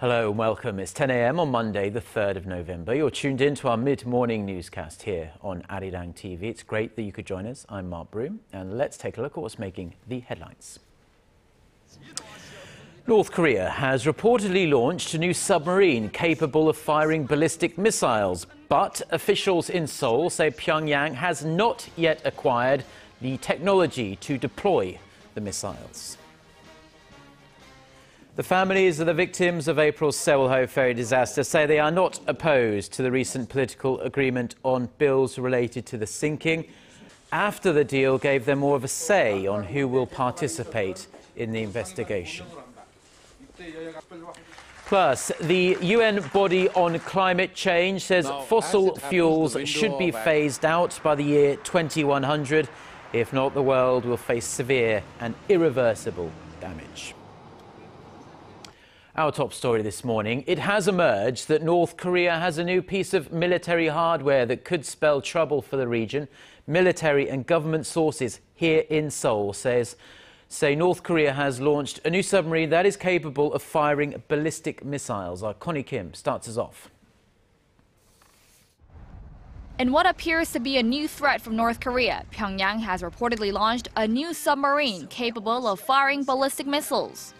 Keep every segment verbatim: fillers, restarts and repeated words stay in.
Hello and welcome. It's ten a m on Monday, the third of November. You're tuned in to our mid-morning newscast here on Arirang T V. It's great that you could join us. I'm Mark Broom, and let's take a look at what's making the headlines. North Korea has reportedly launched a new submarine capable of firing ballistic missiles, but officials in Seoul say Pyongyang has not yet acquired the technology to deploy the missiles. The families of the victims of April's Sewol-ho ferry disaster say they are not opposed to the recent political agreement on bills related to the sinking, after the deal gave them more of a say on who will participate in the investigation. Plus, the U N body on climate change says fossil fuels should be phased out by the year twenty one hundred. If not, the world will face severe and irreversible damage. Our top story this morning, it has emerged that North Korea has a new piece of military hardware that could spell trouble for the region. Military and government sources here in Seoul says, say North Korea has launched a new submarine that is capable of firing ballistic missiles. Our Connie Kim starts us off. In what appears to be a new threat from North Korea, Pyongyang has reportedly launched a new submarine capable of firing ballistic missiles.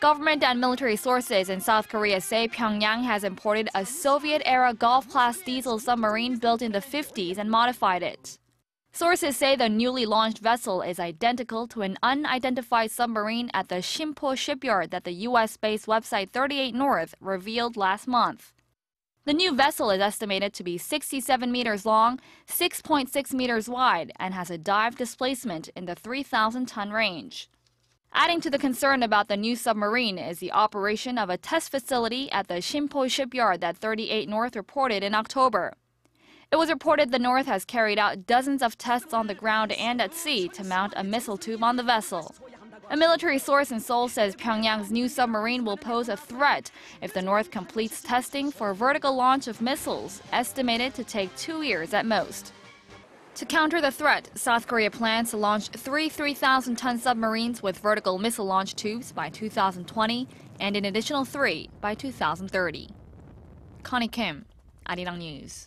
Government and military sources in South Korea say Pyongyang has imported a Soviet-era Golf-class diesel submarine built in the fifties and modified it. Sources say the newly launched vessel is identical to an unidentified submarine at the Sinpo shipyard that the U S based website thirty-eight North revealed last month. The new vessel is estimated to be sixty-seven meters long, six point six meters wide, and has a dive displacement in the three thousand ton range. Adding to the concern about the new submarine is the operation of a test facility at the Sinpo shipyard that thirty-eight North reported in October. It was reported the North has carried out dozens of tests on the ground and at sea to mount a missile tube on the vessel. A military source in Seoul says Pyongyang's new submarine will pose a threat if the North completes testing for vertical launch of missiles, estimated to take two years at most. To counter the threat, South Korea plans to launch three three thousand ton submarines with vertical missile launch tubes by two thousand twenty and an additional three by two thousand thirty. Connie Kim, Arirang News.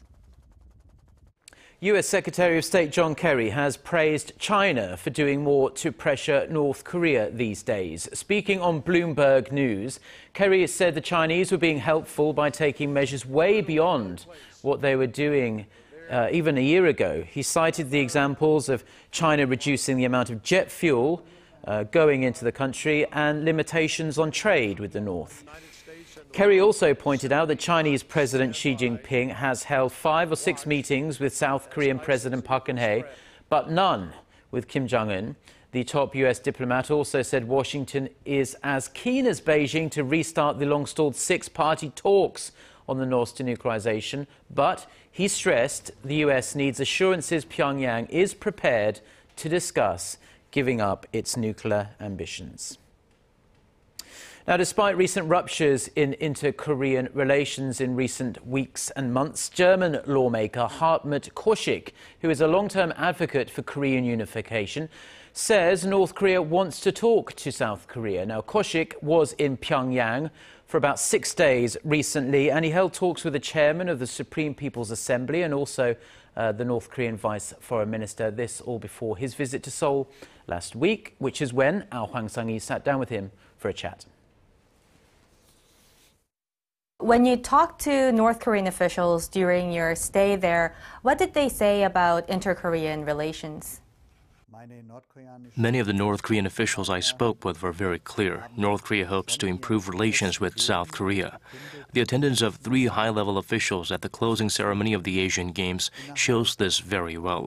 U S Secretary of State John Kerry has praised China for doing more to pressure North Korea these days. Speaking on Bloomberg News, Kerry has said the Chinese were being helpful by taking measures way beyond what they were doing Uh, even a year ago. He cited the examples of China reducing the amount of jet fuel uh, going into the country and limitations on trade with the North. Kerry also pointed out that Chinese President Xi Jinping has held five or six meetings with South Korean President Park Geun-hye, but none with Kim Jong-un. The top U S diplomat also said Washington is as keen as Beijing to restart the long-stalled six-party talks on the North's denuclearization, but he stressed the U S needs assurances Pyongyang is prepared to discuss giving up its nuclear ambitions. Now, despite recent ruptures in inter-Korean relations in recent weeks and months, German lawmaker Hartmut Koshik, who is a long-term advocate for Korean unification, says North Korea wants to talk to South Korea. Now, Koshik was in Pyongyang for about six days recently, and he held talks with the chairman of the Supreme People's Assembly and also uh, the North Korean Vice Foreign Minister, this all before his visit to Seoul last week, which is when our Hwang Sang-hee sat down with him for a chat. When you talked to North Korean officials during your stay there, what did they say about inter-Korean relations? Many of the North Korean officials I spoke with were very clear. North Korea hopes to improve relations with South Korea. The attendance of three high-level officials at the closing ceremony of the Asian Games shows this very well.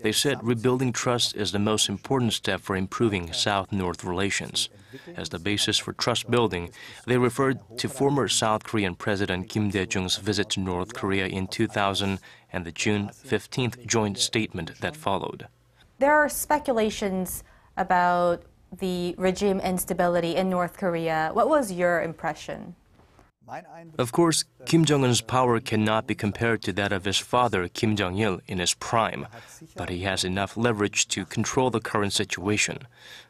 They said rebuilding trust is the most important step for improving South-North relations. As the basis for trust building, they referred to former South Korean President Kim Dae-jung's visit to North Korea in two thousand and the June fifteenth joint statement that followed. There are speculations about the regime instability in North Korea. What was your impression? Of course, Kim Jong-un's power cannot be compared to that of his father, Kim Jong-il, in his prime, but he has enough leverage to control the current situation.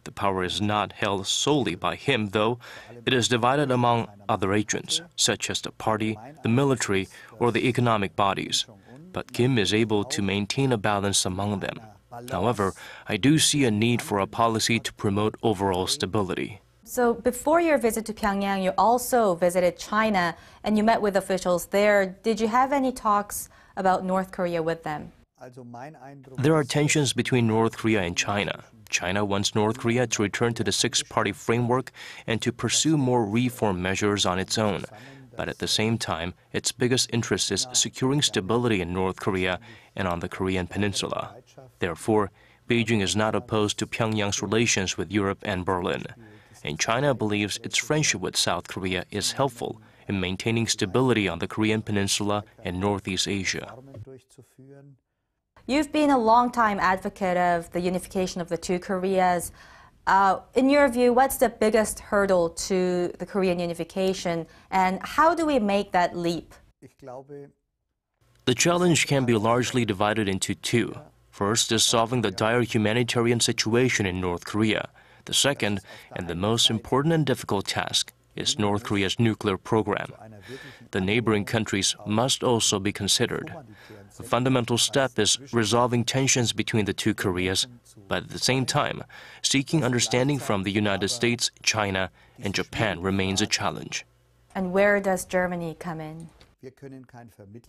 The power is not held solely by him, though. It is divided among other agents, such as the party, the military, or the economic bodies. But Kim is able to maintain a balance among them. However, I do see a need for a policy to promote overall stability. So before your visit to Pyongyang, you also visited China and you met with officials there. Did you have any talks about North Korea with them? There are tensions between North Korea and China. China wants North Korea to return to the six-party framework and to pursue more reform measures on its own. But at the same time, its biggest interest is securing stability in North Korea and on the Korean peninsula. Therefore, Beijing is not opposed to Pyongyang's relations with Europe and Berlin. And China believes its friendship with South Korea is helpful in maintaining stability on the Korean peninsula and Northeast Asia. You've been a long-time advocate of the unification of the two Koreas. Uh, in your view, what's the biggest hurdle to the Korean unification, and how do we make that leap? The challenge can be largely divided into two. First is solving the dire humanitarian situation in North Korea. The second, and the most important and difficult task, is North Korea's nuclear program. The neighboring countries must also be considered. A fundamental step is resolving tensions between the two Koreas, but at the same time, seeking understanding from the United States, China, and Japan remains a challenge. And where does Germany come in?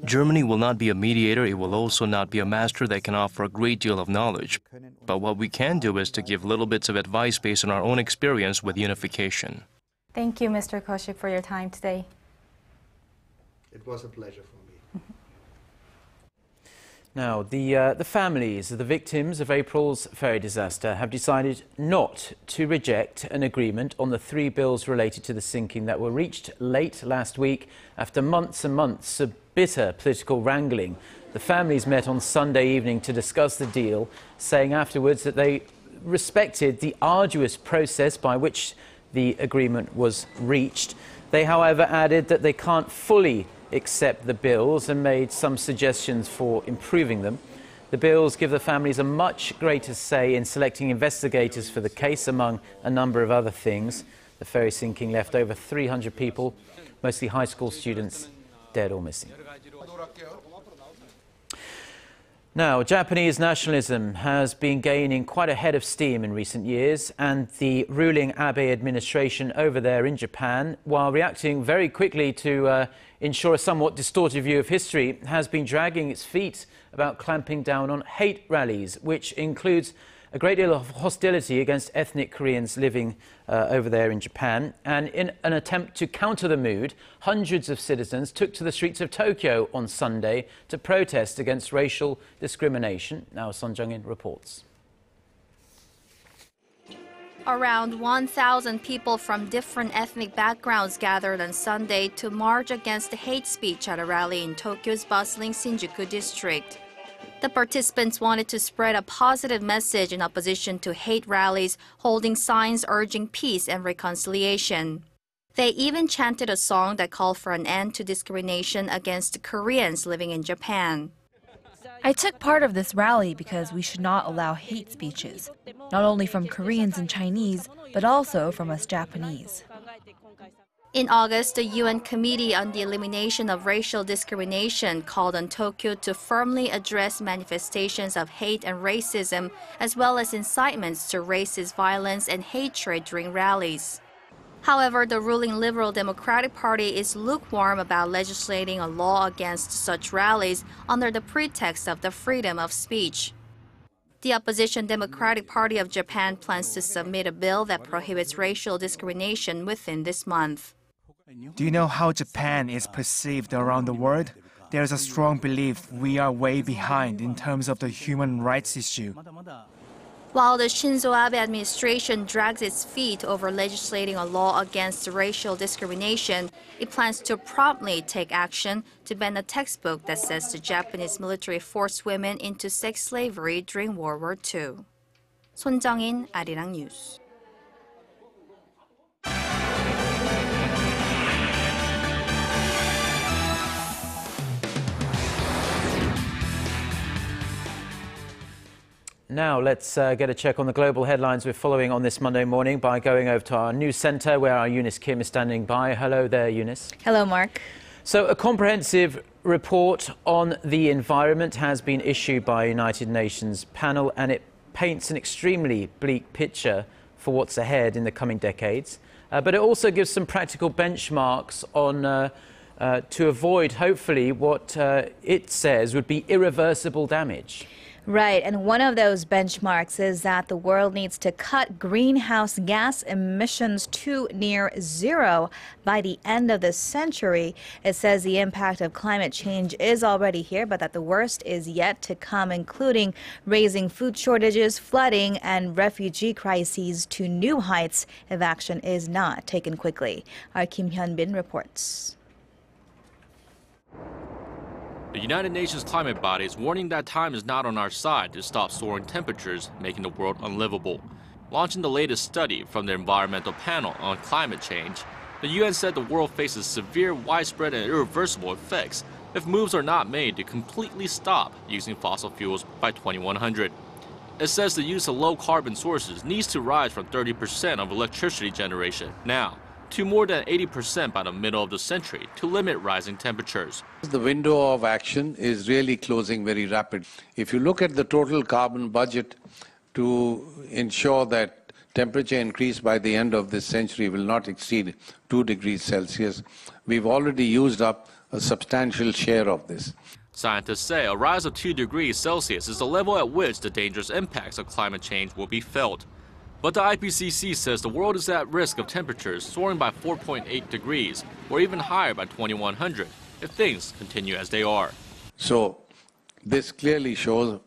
Germany will not be a mediator. It will also not be a master that can offer a great deal of knowledge. But what we can do is to give little bits of advice based on our own experience with unification. Thank you, Mister Koshik, for your time today. It was a pleasure for me. Now, the, uh, the families of the victims of April's ferry disaster have decided not to reject an agreement on the three bills related to the sinking that were reached late last week after months and months of bitter political wrangling. The families met on Sunday evening to discuss the deal, saying afterwards that they respected the arduous process by which the agreement was reached. They, however, added that they can't fully accept the bills and made some suggestions for improving them. The bills give the families a much greater say in selecting investigators for the case, among a number of other things. The ferry sinking left over three hundred people, mostly high school students, dead or missing. Now, Japanese nationalism has been gaining quite a head of steam in recent years, and the ruling Abe administration over there in Japan, while reacting very quickly to uh, ensure a somewhat distorted view of history, has been dragging its feet about clamping down on hate rallies, which includes a great deal of hostility against ethnic Koreans living uh, over there in Japan. And in an attempt to counter the mood, hundreds of citizens took to the streets of Tokyo on Sunday to protest against racial discrimination. Now, Son Jung-in reports. Around one thousand people from different ethnic backgrounds gathered on Sunday to march against hate speech at a rally in Tokyo's bustling Shinjuku district. The participants wanted to spread a positive message in opposition to hate rallies, holding signs urging peace and reconciliation. They even chanted a song that called for an end to discrimination against Koreans living in Japan. I took part of this rally because we should not allow hate speeches, not only from Koreans and Chinese, but also from us Japanese. In August, the U N Committee on the Elimination of Racial Discrimination called on Tokyo to firmly address manifestations of hate and racism, as well as incitements to racist violence and hatred during rallies. However, the ruling Liberal Democratic Party is lukewarm about legislating a law against such rallies under the pretext of the freedom of speech. The opposition Democratic Party of Japan plans to submit a bill that prohibits racial discrimination within this month. Do you know how Japan is perceived around the world? There is a strong belief we are way behind in terms of the human rights issue. While the Shinzo Abe administration drags its feet over legislating a law against racial discrimination, it plans to promptly take action to ban a textbook that says the Japanese military forced women into sex slavery during World War Two. Son Jung-in, Arirang News. Now let's uh, get a check on the global headlines we're following on this Monday morning by going over to our news centre where our Eunice Kim is standing by. Hello there, Eunice. Hello, Mark. So a comprehensive report on the environment has been issued by a United Nations panel, and it paints an extremely bleak picture for what's ahead in the coming decades. Uh, but it also gives some practical benchmarks on uh, uh, to avoid, hopefully, what uh, it says would be irreversible damage. Right, and one of those benchmarks is that the world needs to cut greenhouse gas emissions to near zero by the end of this century. It says the impact of climate change is already here, but that the worst is yet to come, including raising food shortages, flooding, and refugee crises to new heights if action is not taken quickly. Our Kim Hyun-bin reports. The United Nations climate body is warning that time is not on our side to stop soaring temperatures, making the world unlivable. Launching the latest study from the environmental panel on climate change, the U N said the world faces severe, widespread and irreversible effects if moves are not made to completely stop using fossil fuels by twenty one hundred. It says the use of low-carbon sources needs to rise from thirty percent of electricity generation now to more than eighty percent by the middle of the century to limit rising temperatures. The window of action is really closing very rapidly. If you look at the total carbon budget to ensure that temperature increase by the end of this century will not exceed two degrees Celsius, we've already used up a substantial share of this. Scientists say a rise of two degrees Celsius is the level at which the dangerous impacts of climate change will be felt. But the I P C C says the world is at risk of temperatures soaring by four point eight degrees or even higher by twenty one hundred if things continue as they are. So this clearly shows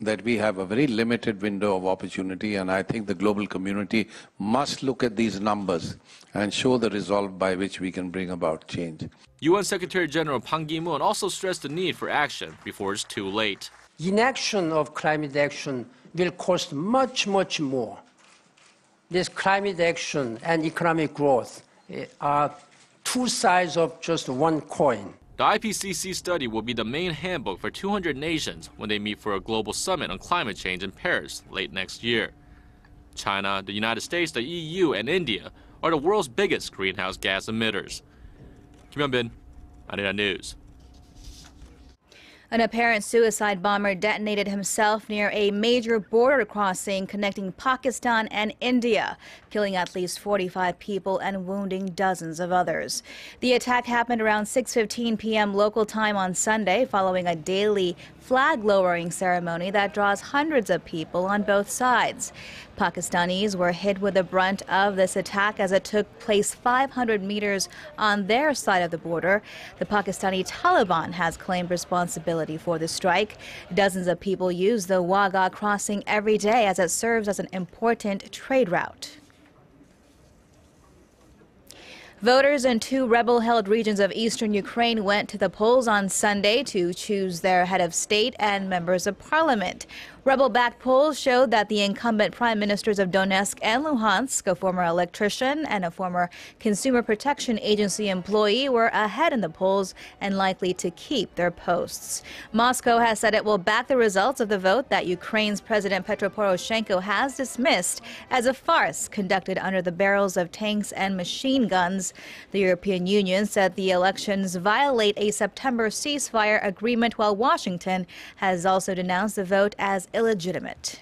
that we have a very limited window of opportunity, and I think the global community must look at these numbers and show the resolve by which we can bring about change. U N Secretary General Ban Ki-moon also stressed the need for action before it's too late. Inaction of climate action will cost much, much more. This climate action and economic growth are two sides of just one coin. The I P C C study will be the main handbook for two hundred nations when they meet for a global summit on climate change in Paris late next year. China, the United States, the E U, and India are the world's biggest greenhouse gas emitters. Kim Hyun-bin, Arirang News. An apparent suicide bomber detonated himself near a major border crossing connecting Pakistan and India, killing at least forty-five people and wounding dozens of others. The attack happened around six fifteen p m local time on Sunday, following a daily flag-lowering ceremony that draws hundreds of people on both sides. Pakistanis were hit with the brunt of this attack as it took place five hundred meters on their side of the border. The Pakistani Taliban has claimed responsibility for the strike. Dozens of people use the Wagah crossing every day as it serves as an important trade route. Voters in two rebel-held regions of eastern Ukraine went to the polls on Sunday to choose their head of state and members of parliament. Rebel-backed polls showed that the incumbent prime ministers of Donetsk and Luhansk, a former electrician and a former Consumer Protection Agency employee, were ahead in the polls and likely to keep their posts. Moscow has said it will back the results of the vote that Ukraine's President Petro Poroshenko has dismissed as a farce conducted under the barrels of tanks and machine guns. The European Union said the elections violate a September ceasefire agreement, while Washington has also denounced the vote as illegitimate.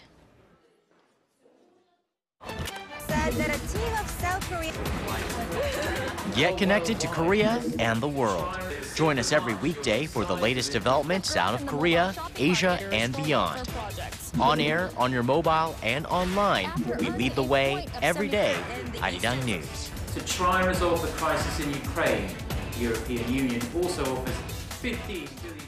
Get connected to Korea and the world. Join us every weekday for the latest developments out of Korea, Asia, and beyond. On air, on your mobile, and online, we lead the way every day. Arirang News. To try and resolve the crisis in Ukraine, the European Union also offers fifteen billion.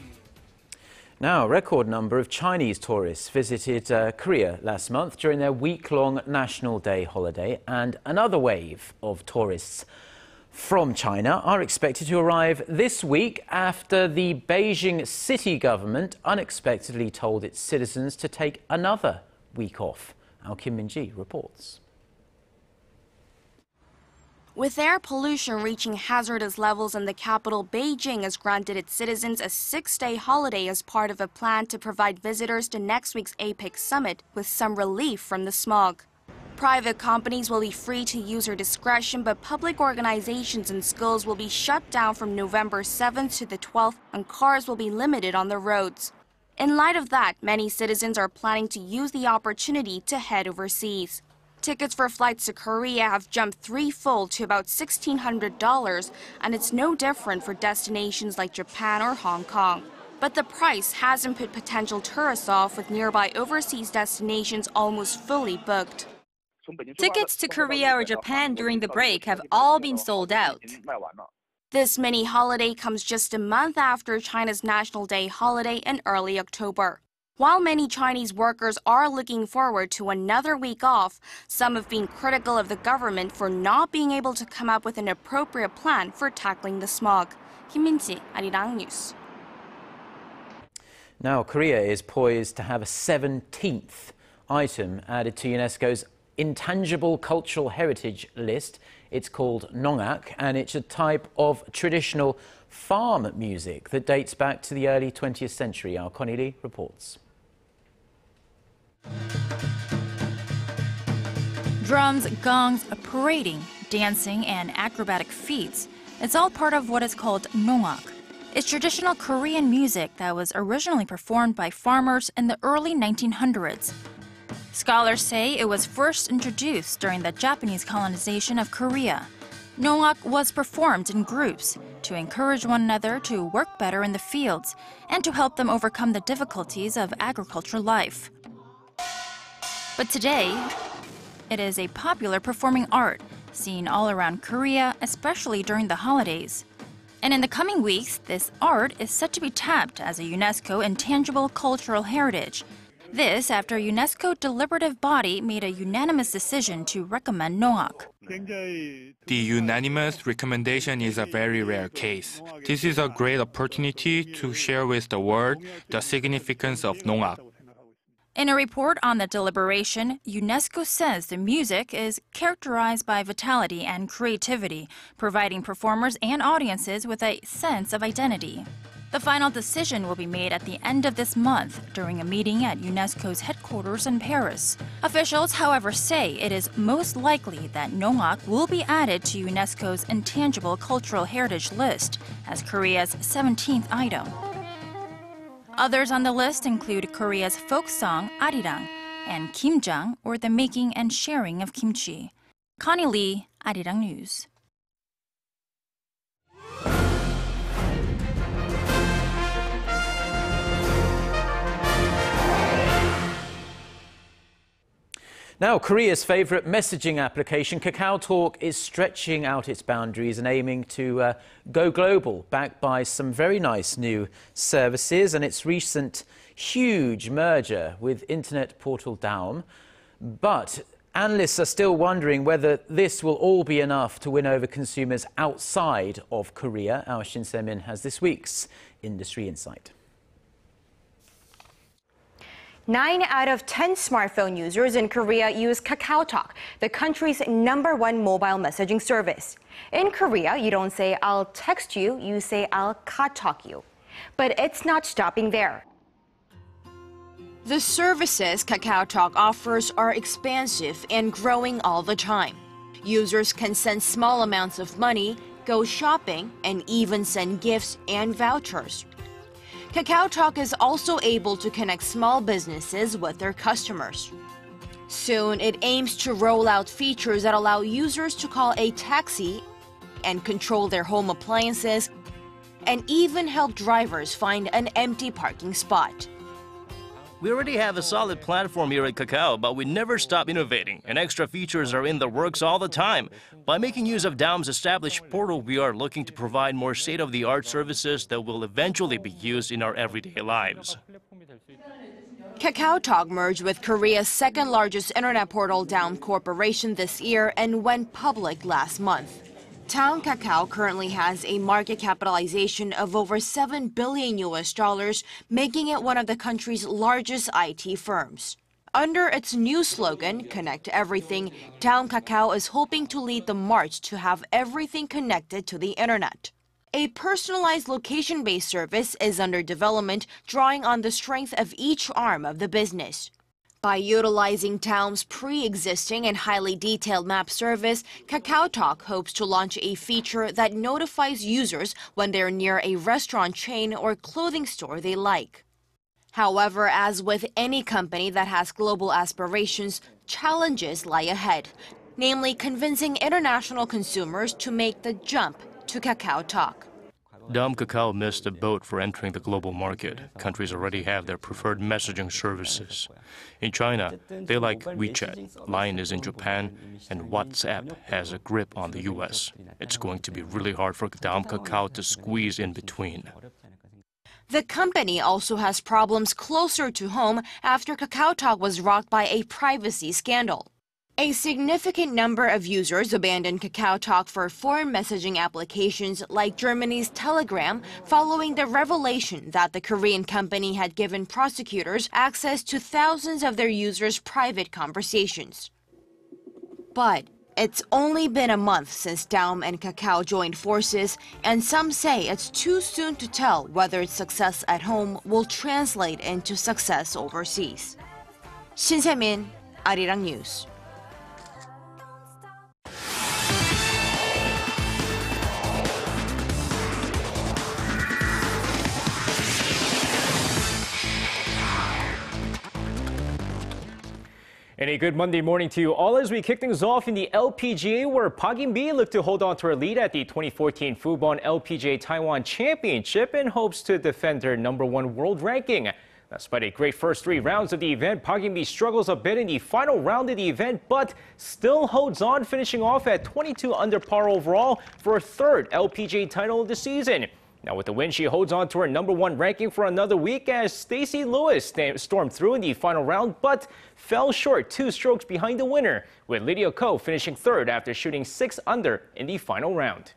Now, a record number of Chinese tourists visited uh, Korea last month during their week-long National Day holiday, and another wave of tourists from China are expected to arrive this week after the Beijing city government unexpectedly told its citizens to take another week off. Our Kim Min-ji reports. With air pollution reaching hazardous levels in the capital, Beijing has granted its citizens a six-day holiday as part of a plan to provide visitors to next week's APEC summit with some relief from the smog. Private companies will be free to use their discretion, but public organizations and schools will be shut down from November seventh to the twelfth, and cars will be limited on the roads. In light of that, many citizens are planning to use the opportunity to head overseas. Tickets for flights to Korea have jumped threefold to about sixteen hundred dollars, and it's no different for destinations like Japan or Hong Kong. But the price hasn't put potential tourists off, with nearby overseas destinations almost fully booked. Tickets to Korea or Japan during the break have all been sold out. This mini holiday comes just a month after China's National Day holiday in early October. While many Chinese workers are looking forward to another week off, some have been critical of the government for not being able to come up with an appropriate plan for tackling the smog. Kim Min-ji, Arirang News. Now, Korea is poised to have a seventeenth item added to UNESCO's Intangible Cultural Heritage list. It's called Nongak, and it's a type of traditional farm music that dates back to the early twentieth century. Our Connie Lee reports. Drums, gongs, parading, dancing and acrobatic feats. It's all part of what is called Nongak. It's traditional Korean music that was originally performed by farmers in the early nineteen hundreds. Scholars say it was first introduced during the Japanese colonization of Korea. Nongak was performed in groups to encourage one another to work better in the fields and to help them overcome the difficulties of agricultural life. But today, it is a popular performing art seen all around Korea, especially during the holidays. And in the coming weeks, this art is set to be tapped as a UNESCO Intangible Cultural Heritage. This after a UNESCO deliberative body made a unanimous decision to recommend Nongak. The unanimous recommendation is a very rare case. This is a great opportunity to share with the world the significance of Nongak. In a report on the deliberation, UNESCO says the music is characterized by vitality and creativity, providing performers and audiences with a sense of identity. The final decision will be made at the end of this month during a meeting at UNESCO's headquarters in Paris. Officials, however, say it is most likely that Nongak will be added to UNESCO's Intangible Cultural Heritage list as Korea's seventeenth item. Others on the list include Korea's folk song Arirang and Kimjang, or the making and sharing of kimchi. Connie Lee, Arirang News. Now, Korea's favourite messaging application, KakaoTalk, is stretching out its boundaries and aiming to uh, go global, backed by some very nice new services. And its recent huge merger with internet portal Daum. But analysts are still wondering whether this will all be enough to win over consumers outside of Korea. Our Shin Se-min has this week's Industry Insight. Nine out of ten smartphone users in Korea use KakaoTalk, the country's number one mobile messaging service. In Korea, you don't say, "I'll text you," you say, "I'll katalk you." But it's not stopping there. The services KakaoTalk offers are expansive and growing all the time. Users can send small amounts of money, go shopping, and even send gifts and vouchers. KakaoTalk is also able to connect small businesses with their customers. Soon, it aims to roll out features that allow users to call a taxi and control their home appliances, and even help drivers find an empty parking spot. We already have a solid platform here at Kakao, but we never stop innovating, and extra features are in the works all the time. By making use of Daum's established portal, we are looking to provide more state-of-the-art services that will eventually be used in our everyday lives. KakaoTalk merged with Korea's second-largest internet portal, Daum Corporation, this year and went public last month. Daum Kakao currently has a market capitalization of over seven billion U S dollars, making it one of the country's largest I T firms. Under its new slogan, Connect Everything, Town Kakao is hoping to lead the march to have everything connected to the internet. A personalized location-based service is under development, drawing on the strength of each arm of the business. By utilizing Daum's pre-existing and highly detailed map service, KakaoTalk hopes to launch a feature that notifies users when they're near a restaurant chain or clothing store they like. However, as with any company that has global aspirations, challenges lie ahead, namely convincing international consumers to make the jump to KakaoTalk. Daum Kakao missed the boat for entering the global market. Countries already have their preferred messaging services. In China, they like WeChat, LINE is in Japan, and WhatsApp has a grip on the U S. It's going to be really hard for Daum Kakao to squeeze in between. The company also has problems closer to home after KakaoTalk was rocked by a privacy scandal. A significant number of users abandoned KakaoTalk for foreign messaging applications like Germany's Telegram following the revelation that the Korean company had given prosecutors access to thousands of their users' private conversations. But it's only been a month since Daum and Kakao joined forces, and some say it's too soon to tell whether its success at home will translate into success overseas. Shin Se-min, Arirang News. And a good Monday morning to you all as we kick things off in the L P G A, where Park In-bee looked to hold on to her lead at the twenty fourteen Fubon L P G A Taiwan Championship in hopes to defend her number one world ranking. Despite a great first three rounds of the event, Park In-bee struggles a bit in the final round of the event, but still holds on, finishing off at twenty-two under par overall for her third L P G A title of the season. Now with the win, she holds on to her number one ranking for another week as Stacey Lewis stormed through in the final round, but fell short two strokes behind the winner, with Lydia Ko finishing third after shooting six under in the final round.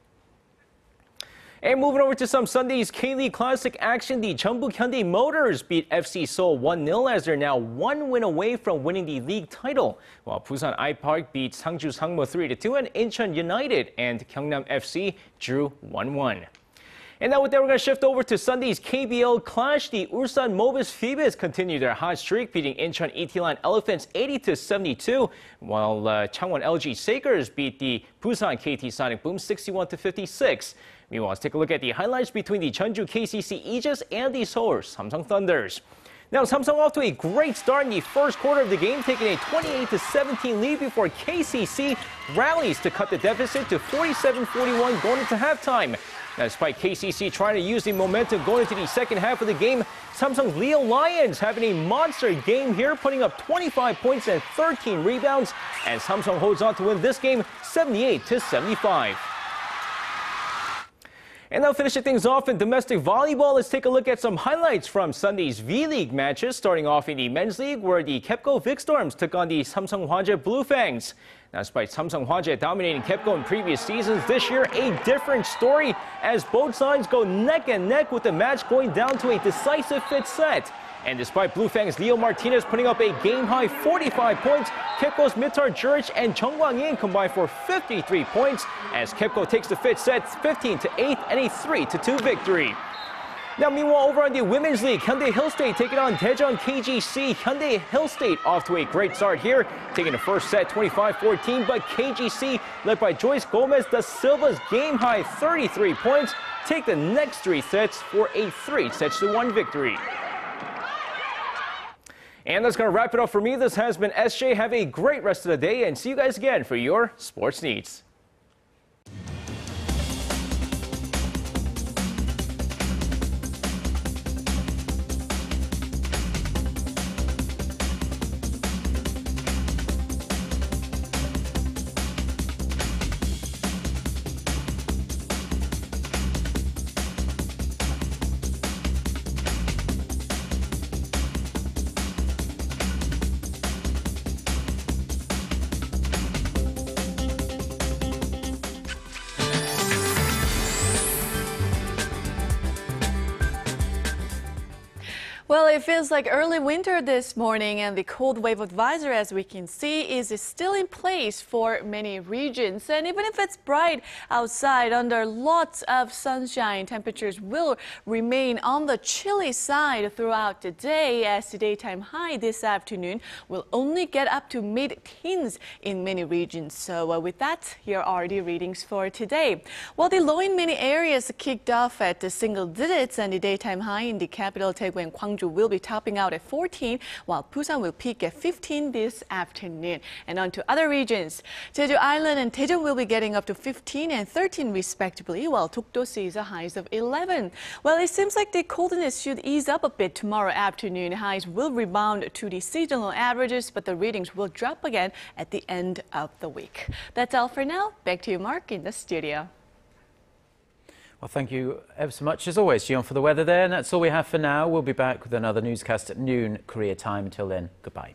And moving over to some Sunday's K-League Classic action, the Jeonbuk-Hyundai Motors beat F C Seoul one nil as they're now one win away from winning the league title, while Busan I-Park beat Sangju Sangmo three to two and Incheon United and Gyeongnam F C drew one one. And now with that, we're going to shift over to Sunday's K B L clash. The Ulsan Mobis Phoebus continue their hot streak, beating Incheon Itilan Elephants eighty to seventy-two, while uh, Changwon L G Sakers beat the Busan K T Sonic Boom sixty-one to fifty-six. Meanwhile, let's take a look at the highlights between the Jeonju K C C Aegis and the Seoul Samsung Thunders. Now, Samsung off to a great start in the first quarter of the game, taking a twenty-eight to seventeen lead before K C C rallies to cut the deficit to forty-seven forty-one going into halftime. Now, despite K C C trying to use the momentum going into the second half of the game, Samsung's Leo Lions having a monster game here, putting up twenty-five points and thirteen rebounds, and Samsung holds on to win this game seventy-eight to seventy-five. And now finishing things off in domestic volleyball, let's take a look at some highlights from Sunday's V-League matches, starting off in the men's league, where the KEPCO Vickstorms took on the Samsung Hwanje Bluefangs. Now, despite Samsung Hwanje dominating KEPCO in previous seasons, this year a different story as both sides go neck and neck with the match going down to a decisive fifth set. And despite Bluefangs' Leo Martinez putting up a game-high forty-five points, KEPCO's Mitar Juric and Cheongwang Yin combined for fifty-three points as KEPCO takes the fifth set fifteen to eight and a three to two victory. Now, meanwhile, over on the Women's League, Hyundai Hill State taking on Daejeon K G C. Hyundai Hill State off to a great start here, taking the first set twenty-five fourteen, but K G C, led by Joyce Gomez da Silva's game-high thirty-three points, take the next three sets for a three sets to one victory. And that's going to wrap it up for me. This has been S J. Have a great rest of the day, and see you guys again for your sports needs. Well, it feels like early winter this morning, and the cold wave advisory, as we can see, is still in place for many regions. And even if it's bright outside under lots of sunshine, temperatures will remain on the chilly side throughout the day, as the daytime high this afternoon will only get up to mid-teens in many regions. So uh, with that, here are the readings for today. Well, the low in many areas kicked off at the single digits, and the daytime high in the capital, Daegu and Gwangju, will be topping out at fourteen, while Busan will peak at fifteen this afternoon. And on to other regions. Jeju Island and Daejeon will be getting up to fifteen and thirteen respectively, while Dokdo sees a highs of eleven. Well, it seems like the coldness should ease up a bit tomorrow afternoon. Highs will rebound to the seasonal averages, but the readings will drop again at the end of the week. That's all for now. Back to you, Mark, in the studio. Well, thank you ever so much, as always, Jeon, for the weather there. And that's all we have for now. We'll be back with another newscast at noon Korea time. Until then, goodbye.